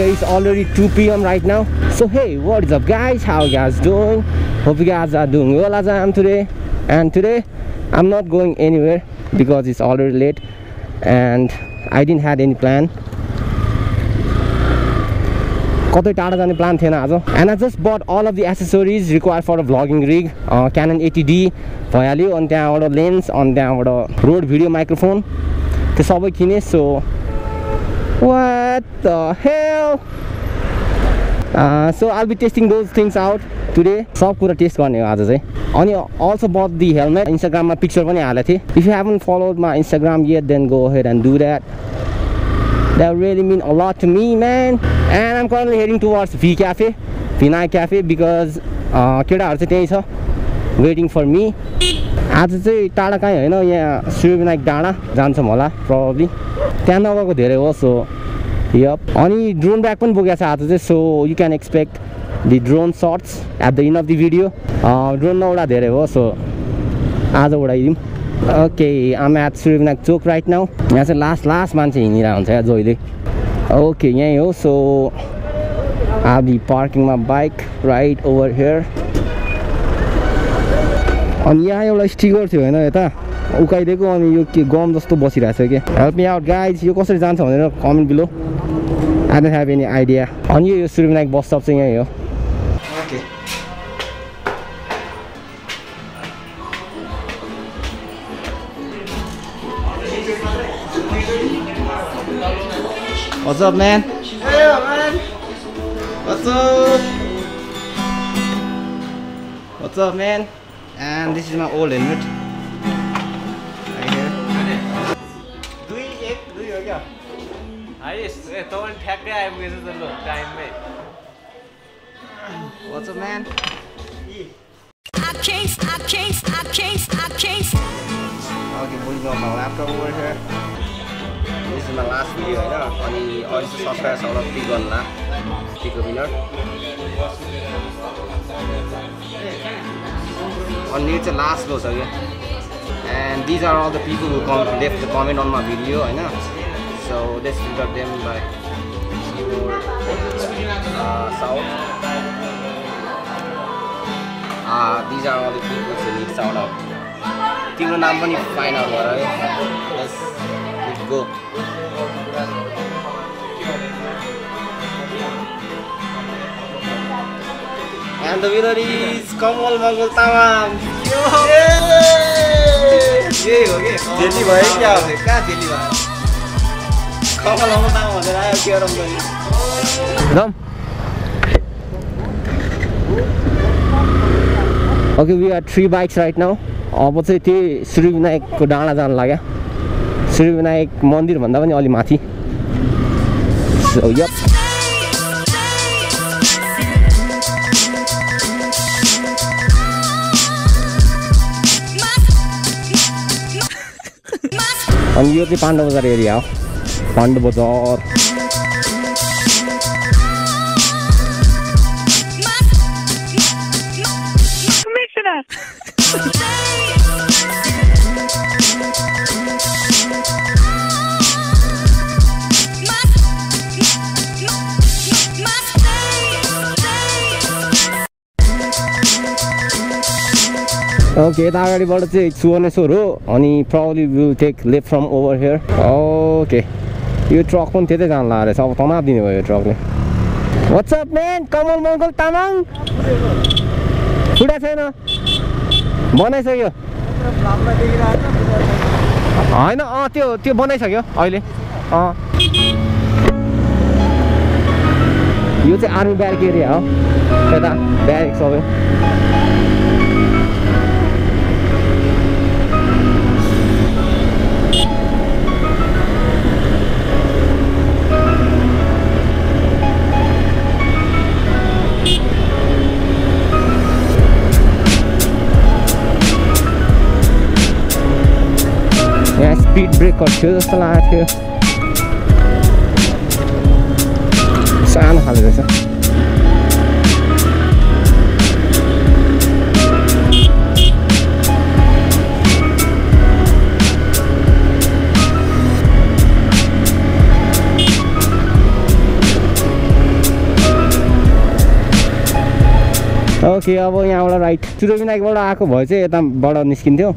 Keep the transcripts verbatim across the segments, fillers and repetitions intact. Okay, it's already two p m right now. So hey, what is up guys, how you guys doing? Hope you guys are doing well as I am today. And today I'm not going anywhere because it's already late and I didn't had any plan. And I just bought all of the accessories required for a vlogging rig. uh, Canon eighty D bhayo, and tyaबाट lens, and tyaबाट road video microphone. So what the hell? Uh, so I'll be testing those things out today. Sab kura test garne ho aaj chai. And also bought the helmet. Instagram ma picture pani hale the. If you haven't followed my Instagram yet, then go ahead and do that. That really mean a lot to me, man. And I'm currently heading towards V Cafe, Vinaik Cafe, because uh, keda haru chai tyahi cha waiting for me. आज चाहिँ टाडा कहीं हैन, यहाँ श्री विनायक डाँडा जान्छम होला probably, त्यहाँ नगएको धेरै हो. सो यप, अनि ड्रोन ब्याग पनि बोकेको छ आज चाहिँ. So you can expect the drone shots at the end of the video. Drone नौडा धेरै हो, सो आज उडाइदिम. Okay, I am at Shri Binayak Chowk right now. यहाँ चाहिँ लास्ट लास्ट मान्छे हिँडिरा हुन्छ या जहिले. ओके, यही हो. So I be parking my bike right over here. And yeah, you like stickers, you know, that. Okay, they go on you. Gum just to boss it. Help me out, guys. You guys are dancing. Comment below. I don't have any idea. On you, you should like boss stop thing, yo. Okay. What's up, man? Hey, man. What's up? What's up, man? And this is my old helmet. Right here. Do you eat? Do you eat? Yes. I told Thakre I am going to the time. What's up, man? I case, I case, I case, I case. Okay, moving on my laptop over here. This is my last video, you know. Only all the subscribers are already gone, lah. Pick a winner. On it's the last close again. And these are all the people who comment, left the comment on my video, I know. So let's filter them by your uh, sound. Uh, these are all the people who need sound out. Think your number is fine out, right? Let's, let's go. And the winner is Kamal Mangol Tamam. Yay! Yay! Okay. Jelly boy, what is it? What jelly boy? Kamal Mangol Tamam. Then I have to run away. Ram. Okay, we are three bikes right now. Opposite the Sri Vinaik Kodana Dalaga. Sri Vinaik Mondir Mandavani Olimati. So yep. And you are the Pandavazar area. Pandavazar. Commissioner. Okay, that's already about it. It's one or so, and probably will take left from over here. Okay, you truck on Tete Gan Lara, so come up in your truck. What's up, man? Come on, Mongol Tamang. Who does I know? Bonus, are you? I know, oh, Tio, Tio, bonus, are you? Oily. Oh, you the army barrack area, huh? Teta, barracks over. Break or shoes to light here. San Halloween. Okay अब यहाँबाट right श्रीविनायकबाट आको भए चाहिँ यताबाट निस्किन्थ्यो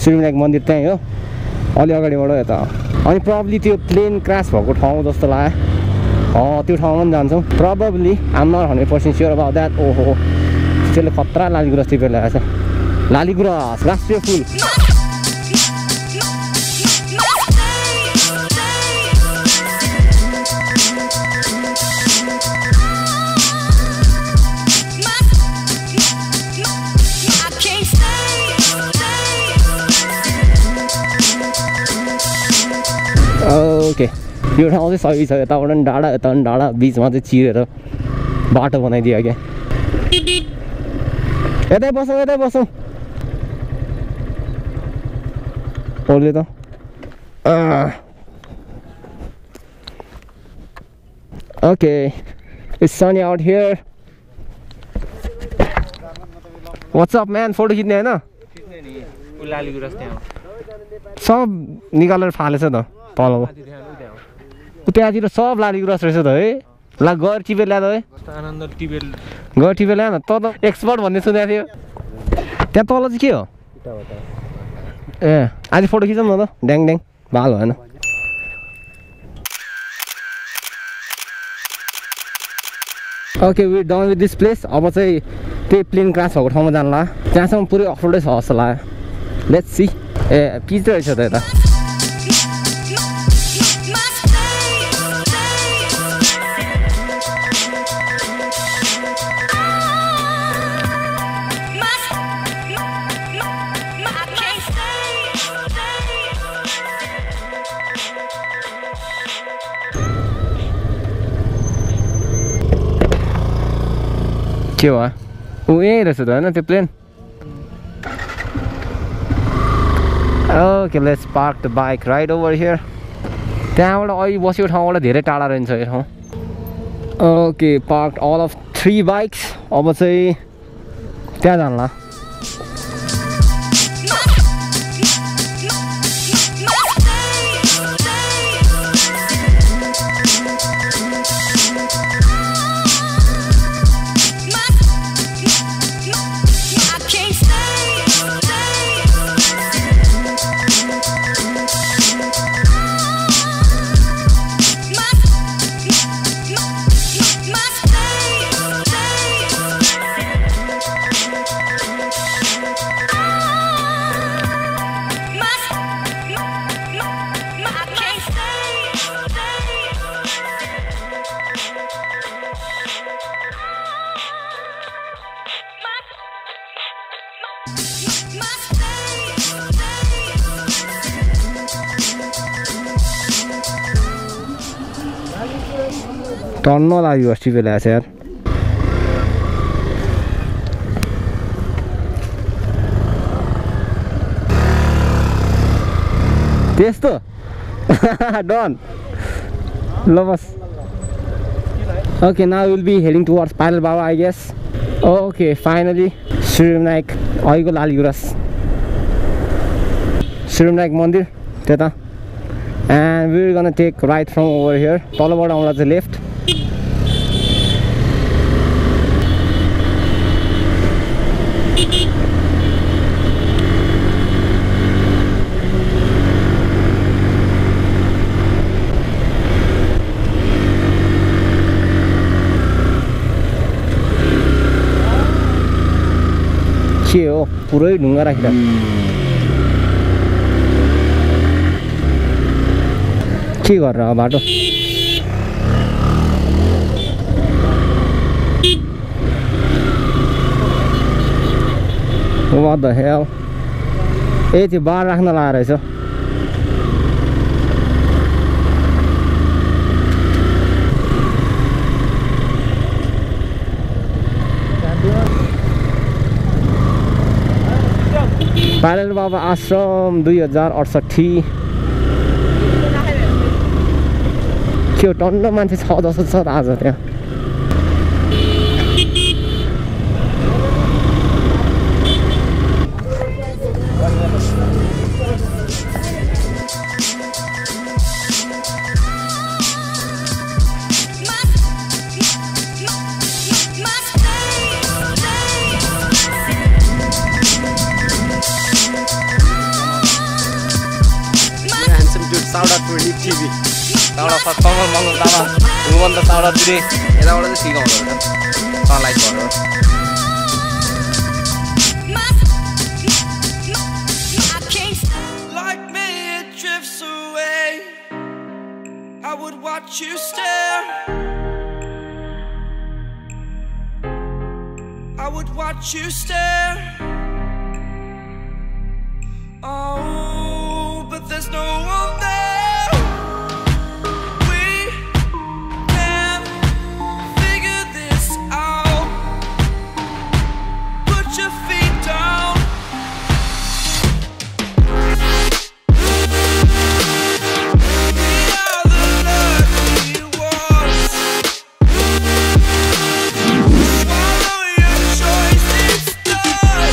श्रीविनायक मन्दिर त्यही हो अलि अगाडिबाट यता अनि प्रोबब्ली त्यो प्लेन क्रास भएको ठाउँ जस्तो लाग्यो अ त्यो ठाउँमा पनि जान्छौँ probably I am not hundred percent sure about that ओहो त्यसले खतरा लालीगुराँस तिपेर ल्याएको छ लालीगुराँस राष्ट्रिय फुल ओके यो ठाउँ चाहिँ सही छ यताबाट पनि डाँडा यता पनि डाँडा बिचमा चाहिँ चिरेर बाटो बनाइदियो क्या यतै बसौँ यतै बसौँ पहिले त okay it's sunny out here what's up man photo खिच्ने हैन खिच्ने नि उ लालीगुराँस त्यहाँ सब निकालेर फालेछ त तलब त्यहाँतिर सब लालीगुराँस रहेछ त है ला गएर टिपेर ल्याए त है आनन्द टिपेर गएर टिपेर ल्याए न त त एक्सपर्ट भन्ने सुनेको थियो त्यहाँ तल चाहिँ के हो ए आज फोटो खिचौँ न त ड्याङ ड्याङ भाल भएन okay we done with this place अब चाहिँ त्यही प्लेन क्रास भएको ठाउँमा जानु ला त्यहाँसम्म पुरै अफरोडै छ जस्तो लाग्यो लेट्स सी ए पिच रहेछ त यता के हो ऊ यहीँ रहेछ त होइन त्यो plane okay let's park the bike right over here त्यहाँबाट अहिले बसेको ठाउँबाट धेरै टाढा रहन्छ यो ठाउँ okay park all of three bikes अब चाहिँ त्यहाँ जान्ला टर्न लाग्यो अस्ति बेला छ यार त्यस्तो डन ल बस okay now will be heading towards Pilot Baba I guess okay finally श्रीरिम नायक अयगुल अल युरस श्रीरिम नायक मन्दिर त्यता and we are gonna take right from over here तलबाट आउँदा चाहिँ लेफ्ट के हो पुरै ढुङ्गा राखेर के गरेर हो बाटो What the hell ए त्यो बार राख्न ला रहेछ पायलट बाबा आश्रम दुई हजार अठसट्ठी के हो टन्न मान्छे छ जस्तो छ आज त्यहाँ from N I K T V. That's our common mango dava. You want the sour today? That's our the thing. That's like order. Like me, it drifts away. I would watch you stare. I would watch you stare. Oh, but there's no one there. We can't figure this out. Put your feet down. We are the lucky ones. Follow your choice, it's done.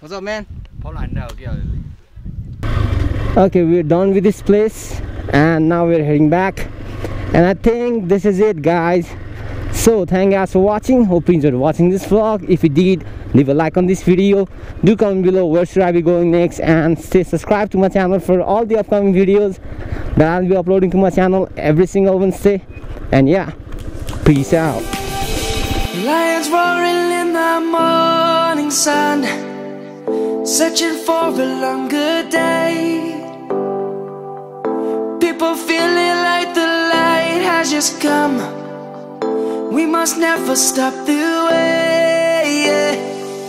What's up, man? Okay, we're done with this place and now we're heading back, and I think this is it, guys. So thank you guys for watching. Hope you enjoyed watching this vlog. If you did, leave a like on this video, do comment below where should I be going next, and stay subscribed to my channel for all the upcoming videos that I'll be uploading to my channel every single Wednesday. And yeah, peace out. Lions roaring in the morning sun, searching for a longer day. People feeling like the light has just come. We must never stop the way.